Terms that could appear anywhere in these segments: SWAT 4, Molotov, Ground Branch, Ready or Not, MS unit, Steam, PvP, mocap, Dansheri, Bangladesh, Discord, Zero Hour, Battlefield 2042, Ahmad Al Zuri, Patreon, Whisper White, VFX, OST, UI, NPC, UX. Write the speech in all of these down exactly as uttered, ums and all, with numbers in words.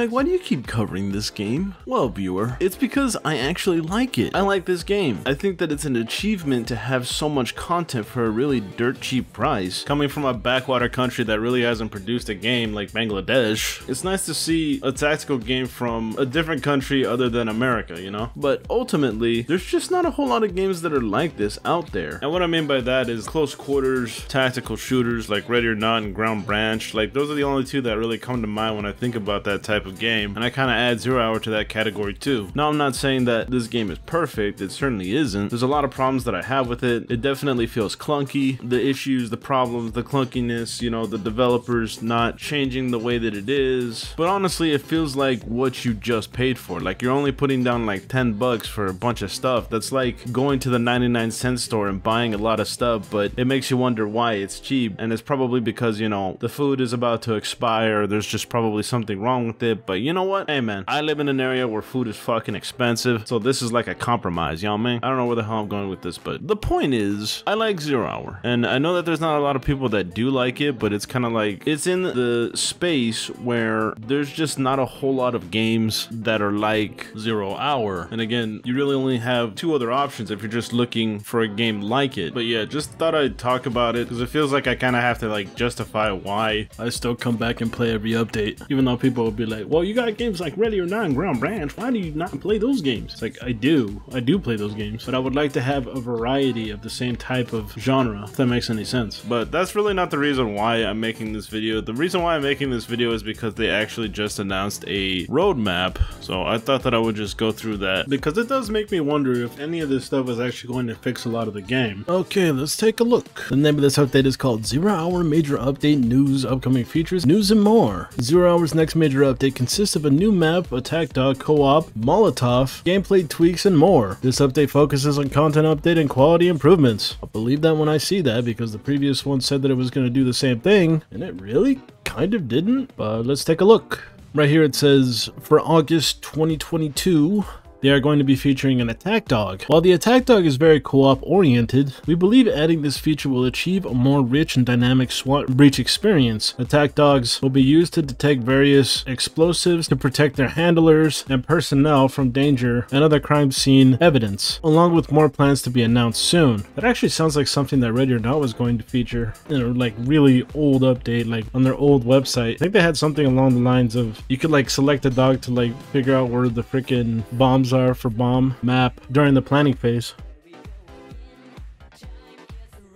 Greg, why do you keep covering this game? Well, viewer, it's because I actually like it. I like this game. I think that it's an achievement to have so much content for a really dirt cheap price. Coming from a backwater country that really hasn't produced a game like Bangladesh, it's nice to see a tactical game from a different country other than America, you know? But ultimately, there's just not a whole lot of games that are like this out there. And what I mean by that is close quarters, tactical shooters like Ready or Not and Ground Branch. Like, those are the only two that really come to mind when I think about that type of game. And I kind of add Zero Hour to that category too. Now, I'm not saying that this game is perfect. It certainly isn't. There's a lot of problems that I have with it. It definitely feels clunky. The issues, the problems, the clunkiness, you know, the developers not changing the way that it is. But honestly, it feels like what you just paid for. Like, you're only putting down like ten bucks for a bunch of stuff. That's like going to the ninety-nine cent store and buying a lot of stuff, but it makes you wonder why it's cheap. And it's probably because, you know, the food is about to expire. There's just probably something wrong with it. But you know what? Hey man, I live in an area where food is fucking expensive. So this is like a compromise, you know what I mean? I don't know where the hell I'm going with this, but the point is, I like Zero Hour. And I know that there's not a lot of people that do like it, but it's kind of like, it's in the space where there's just not a whole lot of games that are like Zero Hour. And again, you really only have two other options if you're just looking for a game like it. But yeah, just thought I'd talk about it because it feels like I kind of have to like justify why I still come back and play every update, even though people will be like, well, you got games like Ready or Not and Ground Branch, why do you not play those games? It's like, I do I do play those games, but I would like to have a variety of the same type of genre, if that makes any sense. But that's really not the reason why I'm making this video. The reason why I'm making this video is because they actually just announced a roadmap, so I thought that I would just go through that because it does make me wonder if any of this stuff is actually going to fix a lot of the game. Okay, let's take a look. The name of this update is called Zero Hour Major Update News, Upcoming Features, News and More. Zero Hour's next major update consists of a new map, attack dog, co-op, Molotov, gameplay tweaks, and more. This update focuses on content update and quality improvements. I'll believe that when I see that because the previous one said that it was going to do the same thing, and it really kind of didn't. But let's take a look. Right here it says, for August twenty twenty-two, they are going to be featuring an attack dog. While the attack dog is very co-op oriented, we believe adding this feature will achieve a more rich and dynamic SWAT breach experience. Attack dogs will be used to detect various explosives, to protect their handlers and personnel from danger and other crime scene evidence, along with more plans to be announced soon. That actually sounds like something that Ready or Not was going to feature in a like really old update, like on their old website. I think they had something along the lines of, you could like select a dog to like figure out where the freaking bombs are for bomb map during the planning phase.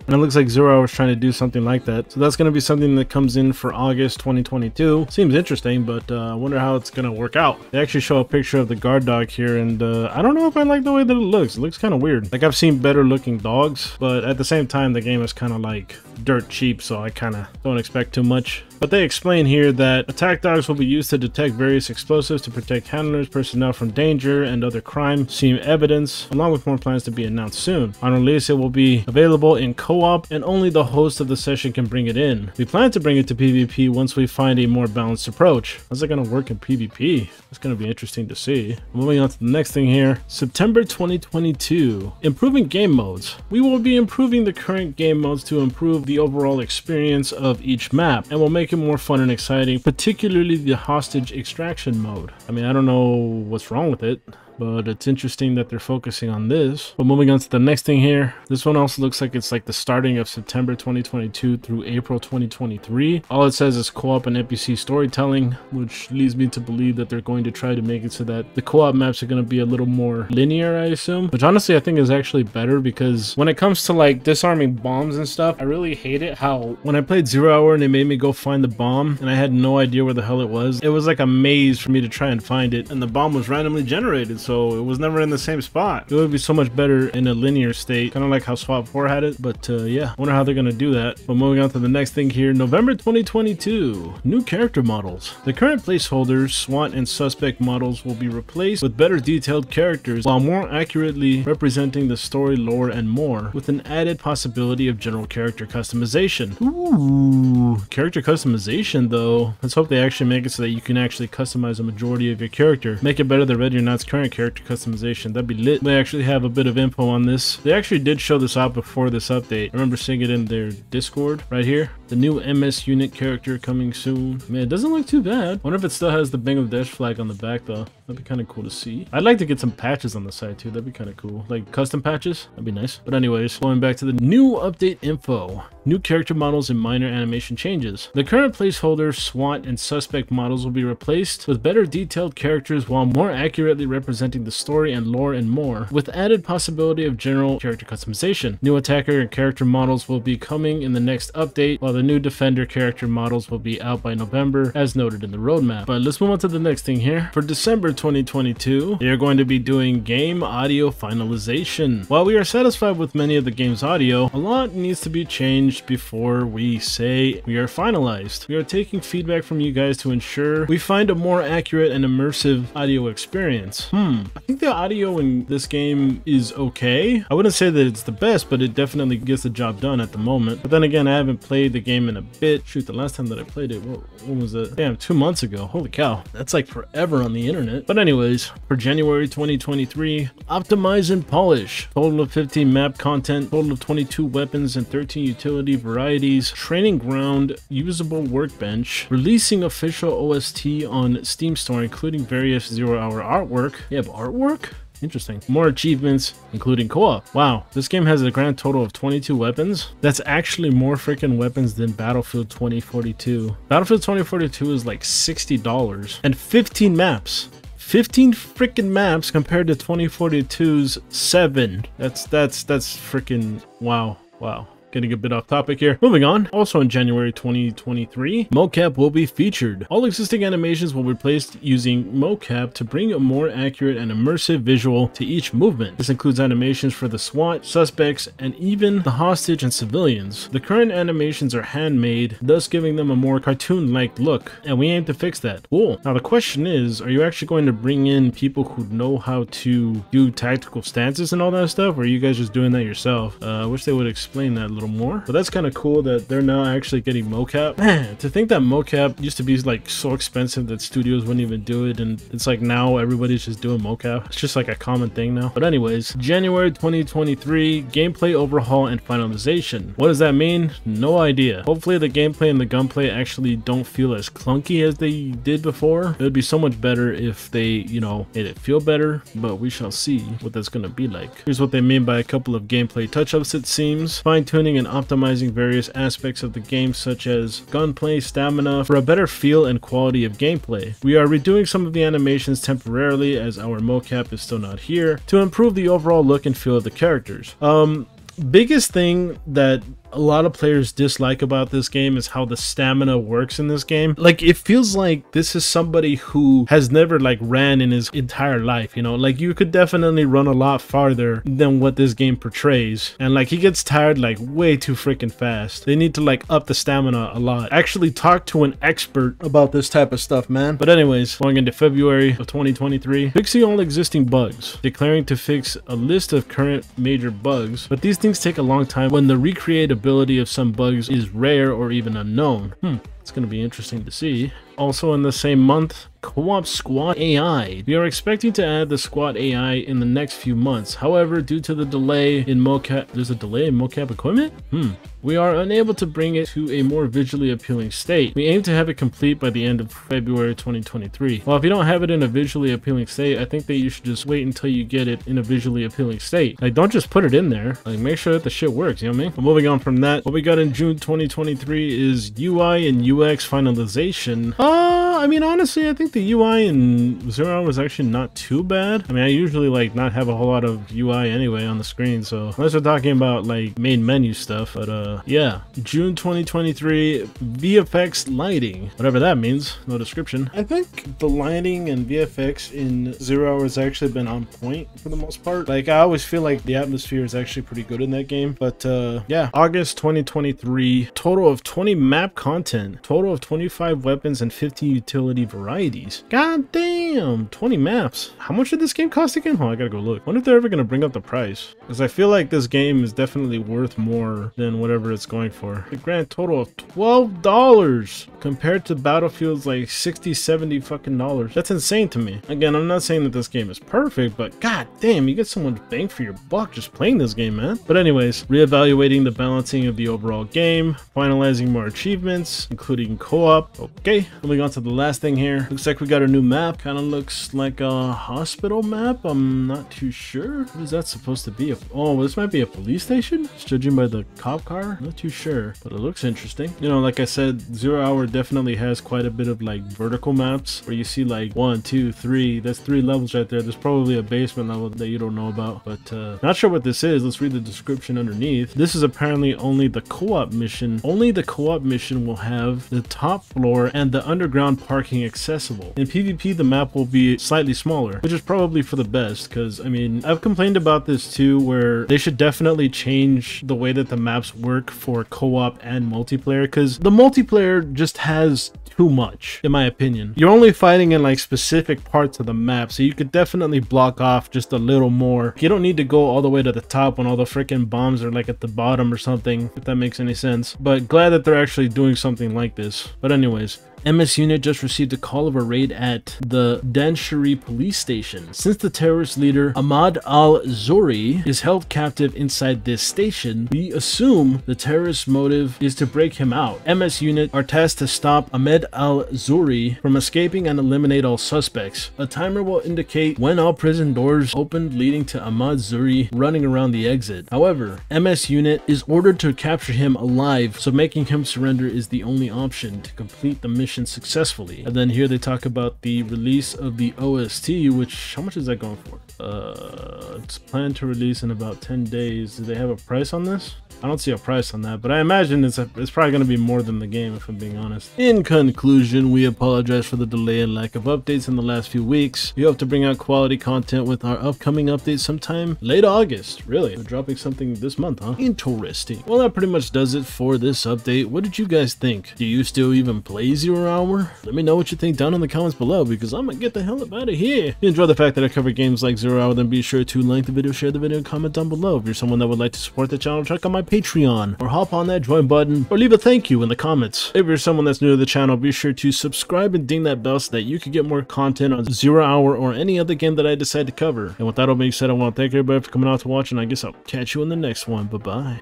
And it looks like Zero Hour's trying to do something like that. So that's going to be something that comes in for August twenty twenty-two. Seems interesting, but I uh, wonder how it's going to work out. They actually show a picture of the guard dog here, and uh, I don't know if I like the way that it looks. It looks kind of weird. Like, I've seen better looking dogs, but at the same time, the game is kind of like dirt cheap, so I kind of don't expect too much. But they explain here that attack dogs will be used to detect various explosives, to protect handlers, personnel from danger, and other crime scene evidence, along with more plans to be announced soon. On release, it will be available in co co-op, and only the host of the session can bring it in. We plan to bring it to PvP once we find a more balanced approach. How's it gonna work in PvP? It's gonna be interesting to see. Moving on to the next thing here. September twenty twenty-two. Improving game modes. We will be improving the current game modes to improve the overall experience of each map, and will make it more fun and exciting, particularly the hostage extraction mode. I mean, I don't know what's wrong with it, but it's interesting that they're focusing on this. But moving on to the next thing here, this one also looks like it's like the starting of September twenty twenty-two through April twenty twenty-three. All it says is co-op and N P C storytelling, which leads me to believe that they're going to try to make it so that the co-op maps are going to be a little more linear, I assume, which honestly I think is actually better, because when it comes to like disarming bombs and stuff, I really hate it how when I played Zero Hour and it made me go find the bomb and I had no idea where the hell it was. It was like a maze for me to try and find it, and the bomb was randomly generated, so it was never in the same spot. It would be so much better in a linear state, kind of like how SWAT four had it. But uh, yeah, I wonder how they're gonna do that. But moving on to the next thing here, November twenty twenty-two, new character models. The current placeholders, SWAT and suspect models will be replaced with better detailed characters while more accurately representing the story, lore, and more, with an added possibility of general character customization. Ooh, character customization though. Let's hope they actually make it so that you can actually customize a majority of your character. Make it better than Ready or Not's current character customization. That'd be lit. They actually have a bit of info on this. They actually did show this out before this update. I remember seeing it in their Discord right here. The new M S unit character coming soon. Man, it doesn't look too bad. Wonder if it still has the Bangladesh flag on the back though. That'd be kind of cool to see. I'd like to get some patches on the side too. That'd be kind of cool. Like custom patches. That'd be nice. But anyways, going back to the new update info. New character models and minor animation changes. The current placeholder, SWAT, and suspect models will be replaced with better detailed characters while more accurately representing the story and lore and more, with added possibility of general character customization. New attacker and character models will be coming in the next update, while the new defender character models will be out by November, as noted in the roadmap. But let's move on to the next thing here. For December twenty twenty-two, they are going to be doing game audio finalization. While we are satisfied with many of the game's audio, a lot needs to be changed before we say we are finalized. We are taking feedback from you guys to ensure we find a more accurate and immersive audio experience. Hmm. I think the audio in this game is okay. I wouldn't say that it's the best, but it definitely gets the job done at the moment. But then again, I haven't played the game in a bit. Shoot, the last time that I played it, what, what was it? Damn, two months ago. Holy cow. That's like forever on the internet. But anyways, for January twenty twenty-three, optimize and polish. Total of fifteen map content, total of twenty-two weapons and thirteen utilities varieties, training ground, usable workbench, releasing official O S T on Steam store, including various Zero Hour artwork. They have artwork? Interesting. More achievements, including co-op. Wow, this game has a grand total of twenty-two weapons. That's actually more freaking weapons than Battlefield twenty forty-two. Battlefield twenty forty-two is like sixty dollars and fifteen maps. fifteen freaking maps compared to twenty forty-two's seven. That's, that's, that's freaking wow. Wow. Getting a bit off topic here. Moving on. Also in January twenty twenty-three, mocap will be featured. All existing animations will be replaced using mocap to bring a more accurate and immersive visual to each movement. This includes animations for the SWAT, suspects, and even the hostage and civilians. The current animations are handmade, thus giving them a more cartoon-like look, and we aim to fix that. Cool. Now the question is, are you actually going to bring in people who know how to do tactical stances and all that stuff, or are you guys just doing that yourself? Uh, I wish they would explain that a little more, but that's kind of cool that they're now actually getting mocap. Man, to think that mocap used to be like so expensive that studios wouldn't even do it, and it's like now everybody's just doing mocap. It's just like a common thing now. But anyways, January twenty twenty-three, gameplay overhaul and finalization. What does that mean? No idea. Hopefully the gameplay and the gunplay actually don't feel as clunky as they did before. It would be so much better if they, you know, made it feel better, but we shall see what that's gonna be like. Here's what they mean by a couple of gameplay touch-ups, it seems. Fine-tuning and optimizing various aspects of the game, such as gunplay, stamina, for a better feel and quality of gameplay. We are redoing some of the animations temporarily as our mocap is still not here, to improve the overall look and feel of the characters. Um, biggest thing that a lot of players dislike about this game is how the stamina works in this game. Like, it feels like this is somebody who has never like ran in his entire life, you know? Like, you could definitely run a lot farther than what this game portrays, and like he gets tired like way too freaking fast. They need to like up the stamina a lot. Actually talk to an expert about this type of stuff, man. But anyways, going into February of twenty twenty-three, fixing all existing bugs, declaring to fix a list of current major bugs, but these things take a long time when the recreative ability of some bugs is rare or even unknown. Hmm, it's going to be interesting to see. Also in the same month, co-op squad A I. We are expecting to add the squad A I in the next few months. However, due to the delay in mocap, there's a delay in mocap equipment? Hmm. We are unable to bring it to a more visually appealing state. We aim to have it complete by the end of February twenty twenty-three. Well, if you don't have it in a visually appealing state, I think that you should just wait until you get it in a visually appealing state. Like, don't just put it in there. Like, make sure that the shit works, you know what I mean? But moving on from that, what we got in June twenty twenty-three is U I and U X finalization. Uh, I mean, honestly, I think the U I in Zero was actually not too bad. I mean, I usually like not have a whole lot of U I anyway on the screen, so unless we're talking about like main menu stuff. But uh yeah, June twenty twenty-three, V F X lighting, whatever that means. No description. I think the lighting and V F X in Zero has actually been on point for the most part. Like, I always feel like the atmosphere is actually pretty good in that game. But uh yeah, August twenty twenty-three, total of twenty map content, total of twenty-five weapons and fifteen utilities versatility varieties. God damn, twenty maps. How much did this game cost again? Oh, I gotta go look. I wonder if they're ever gonna bring up the price, because I feel like this game is definitely worth more than whatever it's going for. A grand total of twelve dollars compared to Battlefield's like sixty, seventy fucking dollars. That's insane to me. Again, I'm not saying that this game is perfect, but god damn, you get so much bang for your buck just playing this game, man. But anyways, reevaluating the balancing of the overall game, finalizing more achievements, including co-op. Okay, moving on to the last thing here. Looks like we got a new map. Kind of looks like a hospital map. I'm not too sure. What is that supposed to be? Oh, this might be a police station? Just judging by the cop car? Not too sure, but it looks interesting. You know, like I said, Zero Hour definitely has quite a bit of like vertical maps where you see like one, two, three. That's three levels right there. There's probably a basement level that you don't know about, but uh, not sure what this is. Let's read the description underneath. This is apparently only the co-op mission. Only the co-op mission will have the top floor and the underground parking accessible. In PvP, the map will be slightly smaller, which is probably for the best, because I mean, I've complained about this too, where they should definitely change the way that the maps work for co-op and multiplayer, because the multiplayer just has too much, in my opinion. You're only fighting in like specific parts of the map, so you could definitely block off just a little more. You don't need to go all the way to the top when all the freaking bombs are like at the bottom or something, if that makes any sense. But glad that they're actually doing something like this. But anyways, M S unit just received a call of a raid at the Dansheri police station. Since the terrorist leader Ahmad Al Zuri is held captive inside this station, we assume the terrorist's motive is to break him out. M S unit are tasked to stop Ahmad Al Zuri from escaping and eliminate all suspects. A timer will indicate when all prison doors opened, leading to Ahmad Zuri running around the exit. However, M S unit is ordered to capture him alive, so making him surrender is the only option to complete the mission successfully. And then here they talk about the release of the O S T, which, how much is that going for? Uh, it's planned to release in about ten days. Do they have a price on this? I don't see a price on that, but I imagine it's, a, it's probably going to be more than the game, if I'm being honest. In conclusion, we apologize for the delay and lack of updates in the last few weeks. We hope to bring out quality content with our upcoming updates sometime late August. Really? We're dropping something this month, huh? Interesting. Well, that pretty much does it for this update. What did you guys think? Do you still even play Zero Hour? Let me know what you think down in the comments below, because I'm going to get the hell up out of here. If you enjoy the fact that I cover games like Zero Hour, then be sure to like the video, share the video, and comment down below. If you're someone that would like to support the channel, check out my Patreon, or hop on that join button, or leave a thank you in the comments. If you're someone that's new to the channel, be sure to subscribe and ding that bell so that you can get more content on Zero Hour or any other game that I decide to cover. And with that all being said, I want to thank everybody for coming out to watch, and I guess I'll catch you in the next one. Bye bye.